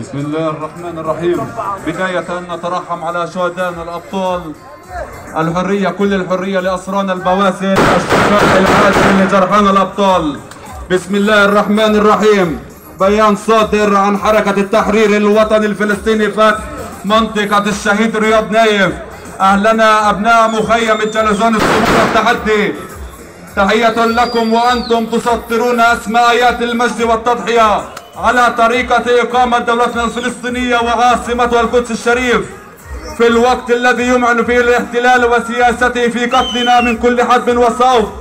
بسم الله الرحمن الرحيم. بداية نترحم على شهدائنا الأبطال. الحرية كل الحرية لأسرانا البواسل، الشجاع العاشر لجرحانا الأبطال. بسم الله الرحمن الرحيم. بيان صادر عن حركة التحرير الوطني الفلسطيني فاس منطقة الشهيد رياض نايف. أهلنا أبناء مخيم الجلزون الصمود التحدي، تحية لكم وأنتم تسطرون أسماء آيات المجد والتضحية على طريقة إقامة دولتنا الفلسطينية وعاصمتها القدس الشريف، في الوقت الذي يمعن فيه الاحتلال وسياسته في قتلنا من كل حدب وصوت،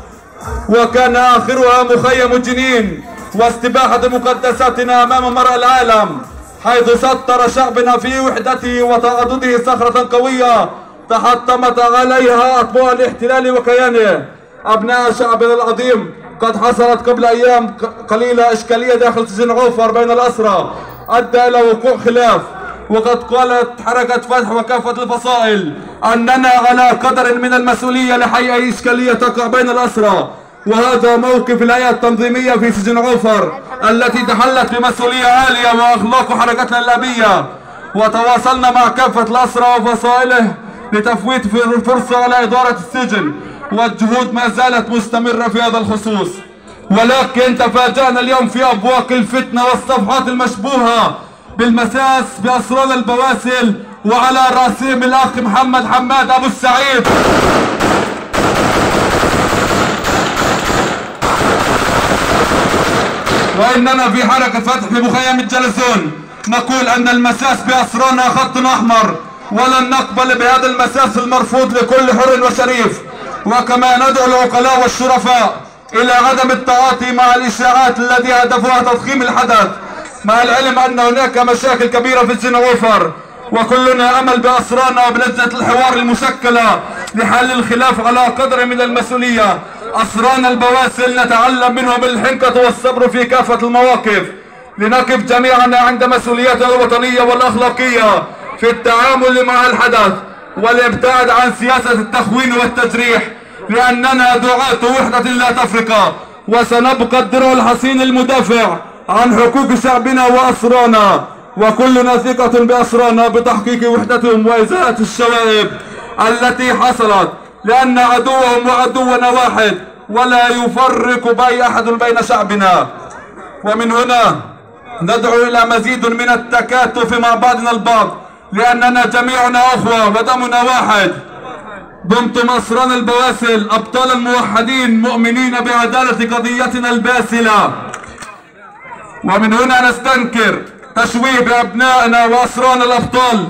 وكان آخرها مخيم جنين واستباحة مقدساتنا أمام مرأى العالم، حيث سطر شعبنا في وحدته وتعاضده صخرة قوية تحطمت عليها أطباء الاحتلال وكيانه. أبناء شعبنا العظيم، قد حصلت قبل أيام قليلة إشكالية داخل سجن عوفر بين الأسرى أدى إلى وقوع خلاف، وقد قالت حركة فتح وكافة الفصائل أننا على قدر من المسؤولية لحي أي إشكالية تقع بين الأسرى، وهذا موقف الهيئة التنظيمية في سجن عوفر التي تحلت بمسؤولية عالية وأخلاق حركتنا اللامية، وتواصلنا مع كافة الأسرى وفصائله لتفويت فرصة على إدارة السجن، والجهود ما زالت مستمرة في هذا الخصوص. ولكن تفاجأنا اليوم في أبواق الفتنة والصفحات المشبوهة بالمساس بأسرار البواسل، وعلى رأسهم الأخ محمد حماد أبو السعيد. وإننا في حركة فتح في مخيم الجلزون نقول أن المساس بأسرارنا خط أحمر، ولن نقبل بهذا المساس المرفوض لكل حر وشريف، وكما ندعو العقلاء والشرفاء إلى عدم التعاطي مع الإشاعات التي هدفوها تضخيم الحدث، مع العلم أن هناك مشاكل كبيرة في سجن عوفر، وكلنا أمل بأسرارنا وبلذة الحوار المشكلة لحل الخلاف على قدر من المسؤولية. أسرانا البواسل نتعلم منهم الحنكة والصبر في كافة المواقف، لنقف جميعنا عند مسؤوليتنا الوطنية والأخلاقية في التعامل مع الحدث، والابتعاد عن سياسة التخوين والتجريح، لأننا دعاة وحدة لا تفرقة، وسنبقى الدرع الحصين المدافع عن حقوق شعبنا وأسرانا، وكلنا ثقة بأسرانا بتحقيق وحدتهم وإزالة الشوائب التي حصلت، لأن عدوهم وعدونا واحد، ولا يفرق بأي أحد بين شعبنا. ومن هنا ندعو إلى مزيد من التكاتف مع بعضنا البعض لأننا جميعنا أخوة ودمنا واحد. دمتم أسران البواسل أبطال الموحدين مؤمنين بعدالة قضيتنا الباسلة. ومن هنا نستنكر تشويه بأبنائنا وأسران الأبطال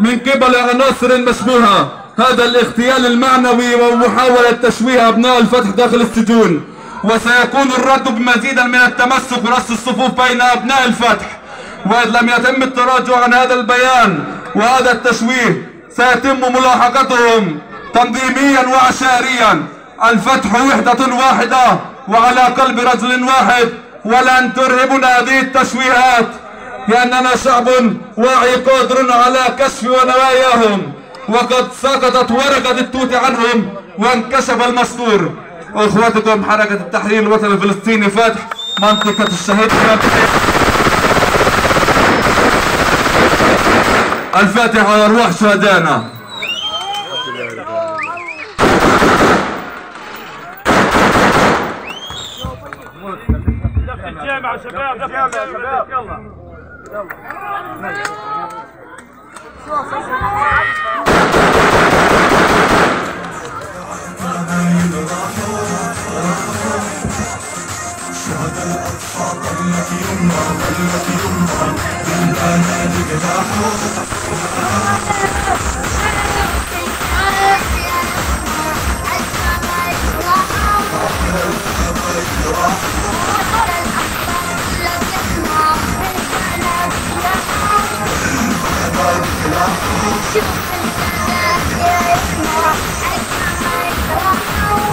من قبل عناصر مشبوهة، هذا الاغتيال المعنوي ومحاولة تشويه أبناء الفتح داخل السجون، وسيكون الرد بمزيدا من التمسك ورص الصفوف بين أبناء الفتح. وإذ لم يتم التراجع عن هذا البيان وهذا التشويه سيتم ملاحقتهم تنظيميا وعشائريا. الفتح وحدة واحدة وعلى قلب رجل واحد، ولن ترهبنا هذه التشويهات، لأننا شعب واعي قادر على كشف نواياهم، وقد سقطت ورقة التوت عنهم وانكشف المستور. أخواتكم حركة التحرير الوطني الفلسطيني فتح، منطقة الشهيد الفاتح على أرواح شهدائنا. يا شباب يا شباب يلا يلا. تحية لحركة فتح، تحية للأسرى، تحية للجميع الذين يعانون في سجون الاحتلال الإسرائيلي، تحية لهم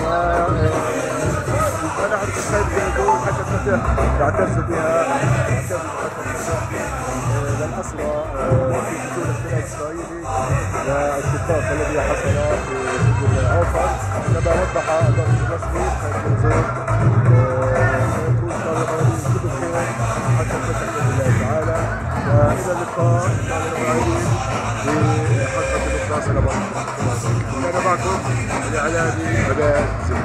وأنا أعرف السيد الجلزون حركة فتح تعتز بها للأسرى في سجون الاحتلال الإسرائيلي والاتفاق الذي حصل في سجون العوفر، كما وضح الرئيس الرسمي الجلزون الى اللقاء في حلقه الاخلاص. انا معكم الاعلامي عباد.